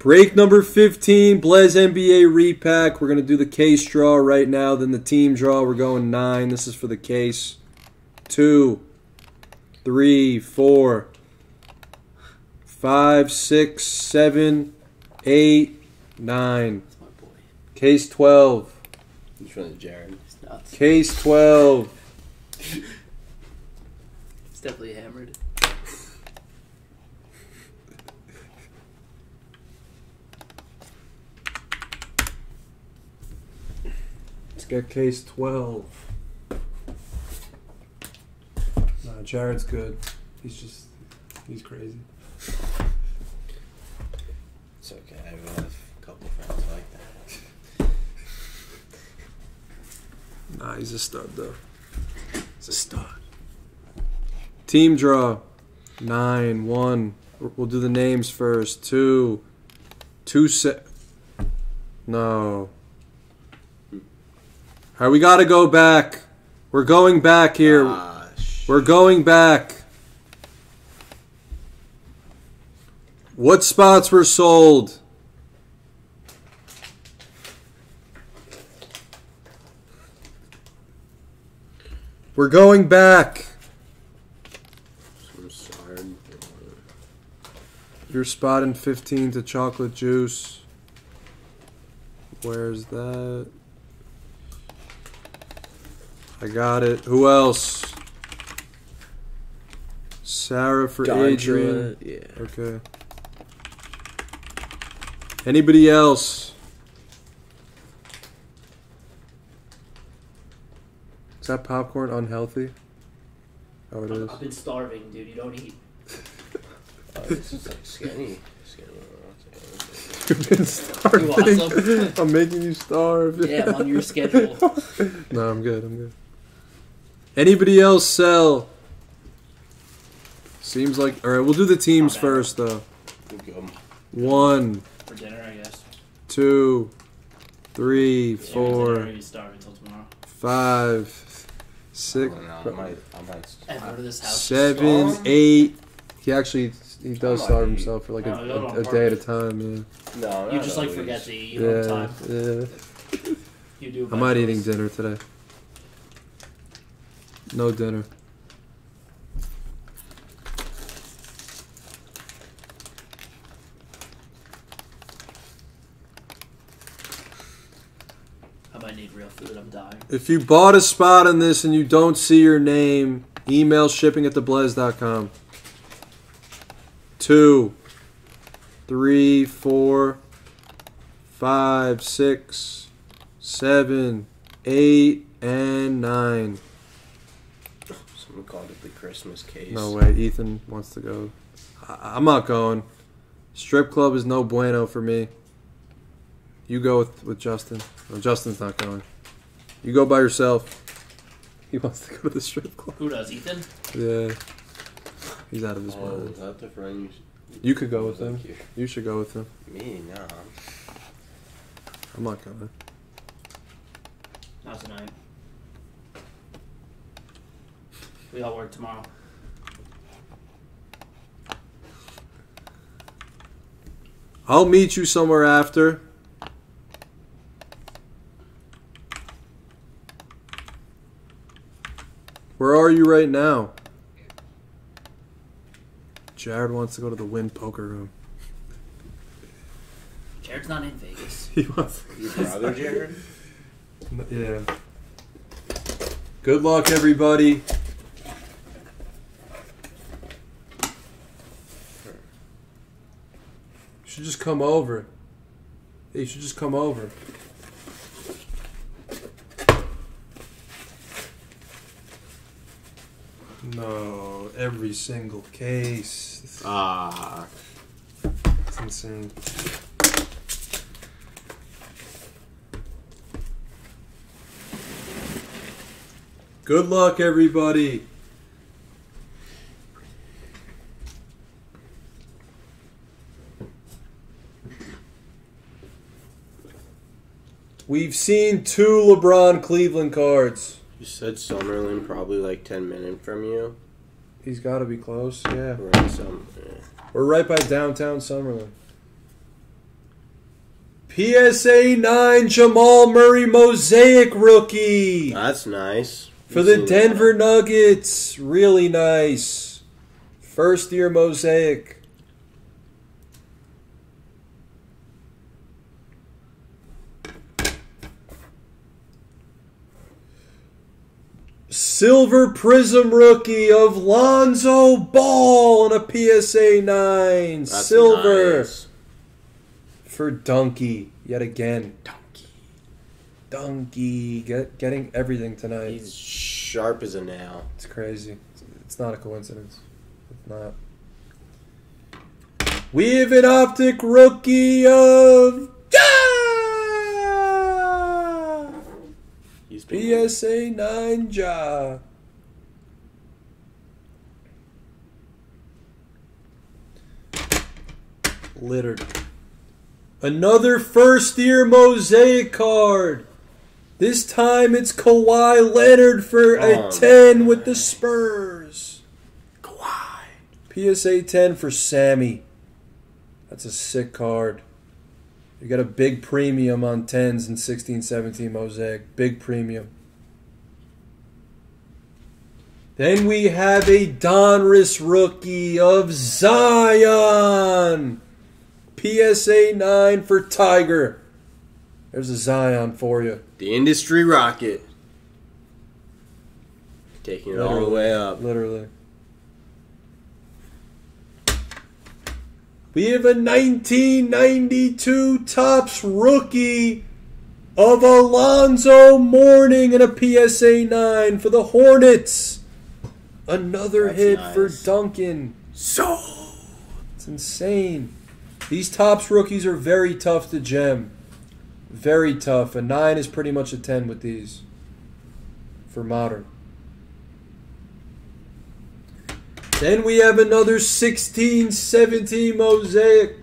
Break number 15, Blaze NBA repack. We're going to do the case draw right now, then the team draw. We're going 9. This is for the case. 2, 3, 4, 5, 6, 7, 8, 9. That's my boy. Case 12. Which one is Jared? It's nuts. Case 12. It's definitely hammered. Got case 12. Nah, Jared's good. He's crazy. It's okay. I have a couple friends like that. Nah, he's a stud, though. He's a stud. Team draw. 9, 1. We'll do the names first. 2, 2, 7. No. All right, we got to go back. We're going back here. Gosh. We're going back. What spots were sold? We're going back. You're spotting 15 to Chocolate Juice. Where's that? I got it. Who else? Sarah for Gondra, Adrian. Yeah. Okay. Anybody else? Is that popcorn unhealthy? Oh, it is. I've been starving, dude. You don't eat. Oh, this is like skinny. You've been starving. Awesome. I'm making you starve. Yeah, I'm on your schedule. No, I'm good. I'm good. Anybody else sell? Seems like... All right, we'll do the teams first, though. We'll 1. For dinner, I guess. 2, 3, 4. I'm ready to starve until tomorrow. 5, 6. I might 7, 8. He actually... He does starve himself for like a day at a time, yeah. No, you just like forget to eat all the time. Yeah. You do. I'm not eating dinner today. No dinner. I might need real food. I'm dying. If you bought a spot on this and you don't see your name, email shipping@theblaze.com. 2, 3, 4, 5, 6, 7, 8, and 9. Someone called it the Christmas case. No way. Ethan wants to go. I'm not going. Strip club is no bueno for me. You go with Justin. No, Justin's not going. You go by yourself. He wants to go to the strip club. Who does, Ethan? Yeah. He's out of his mind. You could go with him. You should go with him. Me? No. I'm not coming. Not tonight. We all work tomorrow. I'll meet you somewhere after. Where are you right now? Jared wants to go to the Wynn Poker Room. Jared's not in Vegas. He wants to. Your brother, Jared? Yeah. Good luck, everybody. You should just come over. You should just come over. No, every single case. Ah. It's insane. Good luck, everybody. We've seen 2 LeBron Cleveland cards. You said Summerlin probably like 10 minutes from you. He's got to be close, yeah. We're right by downtown Summerlin. PSA 9 Jamal Murray Mosaic rookie. That's nice. For the Denver Nuggets. Really nice. First year Mosaic. Silver Prism rookie of Lonzo Ball on a PSA 9. That's silver. Nice. For Donkey, yet again. Donkey. Donkey. Getting everything tonight. He's sharp as a nail. It's crazy. It's not a coincidence. It's not. We have an Optic rookie of... Ja! He's PSA 9 Ja. Littered. Another first-year Mosaic card. This time it's Kawhi Leonard for a 10 with the Spurs. Kawhi. PSA 10 for Sammy. That's a sick card. You got a big premium on 10s in 16-17 Mosaic. Big premium. Then we have a Donruss rookie of Zion. PSA 9 for Tiger. There's a Zion for you. The industry rocket. Taking it all the way up. Literally. We have a 1992 Topps rookie of Alonzo Mourning and a PSA 9 for the Hornets. Another hit for Duncan. So it's insane. These Topps rookies are very tough to gem. Very tough. A 9 is pretty much a 10 with these for modern. Then we have another 16-17 Mosaic.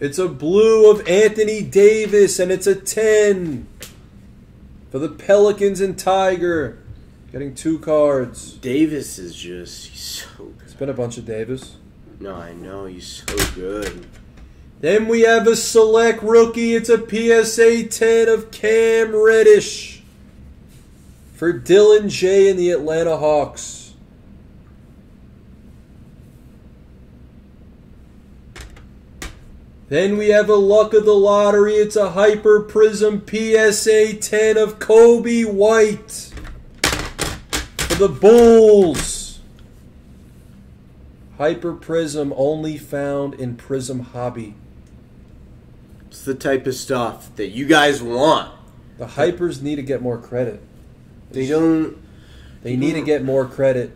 It's a blue of Anthony Davis, and it's a 10 for the Pelicans and Tiger. Getting two cards. Davis is just, he's so good. It's been a bunch of Davis. No, I know. He's so good. Then we have a Select rookie. It's a PSA 10 of Cam Reddish for Dylan Jay and the Atlanta Hawks. Then we have a Luck of the Lottery. It's a Hyper Prism PSA 10 of Kobe White for the Bulls. Hyper Prism only found in Prism Hobby. It's the type of stuff that you guys want. The Hypers need to get more credit. They don't... They need to get more credit.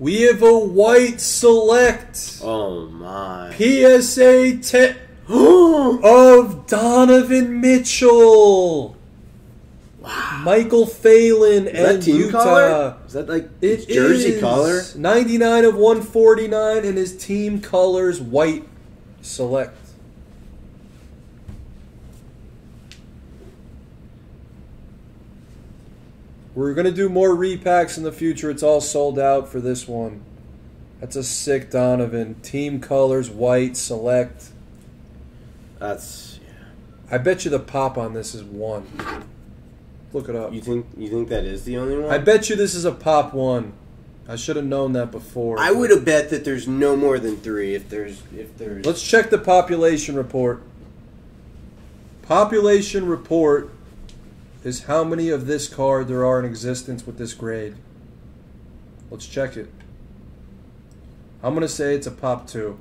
We have a white Select. Oh, my. PSA 10 of Donovan Mitchell. Wow. Michael Phelan and Utah. Color? Is that like his jersey color? 99 of 149 and his team colors white. Select. We're going to do more repacks in the future. It's all sold out for this one. That's a sick Donovan. Team colors, white, select. That's, yeah. I bet you the pop on this is 1. Look it up. You think that is the only one? I bet you this is a pop 1. I should have known that before. I would have bet that there's no more than 3 if there's... Let's check the population report. Population report is how many of this card there are in existence with this grade. Let's check it. I'm going to say it's a pop 2.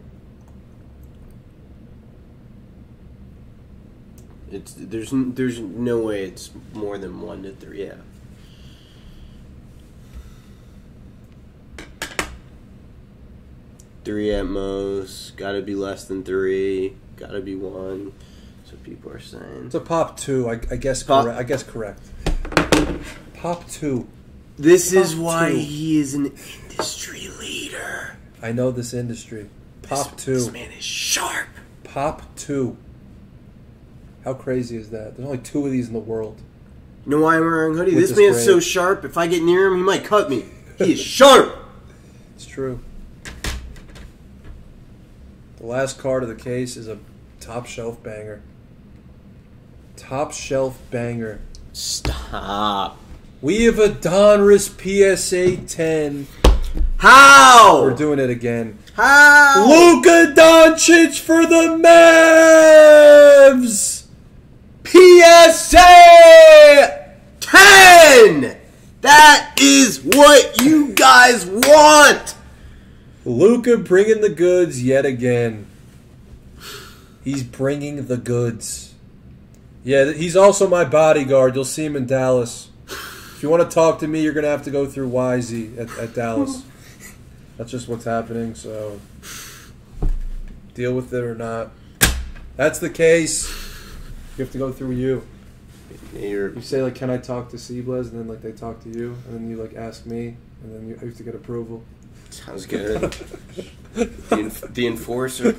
There's no way it's more than 1 to 3, yeah. Three at most. Gotta be less than 3. Gotta be 1. That's what people are saying. It's a pop 2. I guess. Pop. I guess correct. Pop 2. This pop is why 2. He is an industry leader. I know this industry. Pop 2. This man is sharp. Pop 2. How crazy is that? There's only 2 of these in the world. You know why I'm wearing a hoodie? This man's so sharp. If I get near him, he might cut me. He is sharp. It's true. The last card of the case is a Top shelf banger. Top shelf banger. Stop. We have a Donruss PSA 10. How? We're doing it again. How? Luka Doncic for the Mavs. PSA 10. That is what you guys want. Luka bringing the goods yet again. He's bringing the goods. Yeah, he's also my bodyguard. You'll see him in Dallas. If you want to talk to me, you're going to have to go through YZ at Dallas. That's just what's happening, so deal with it or not. That's the case. You have to go through you. You say, like, can I talk to Seablaz? And then, like, they talk to you. And then you, like, ask me. And then you have to get approval. Sounds good. The enforcer.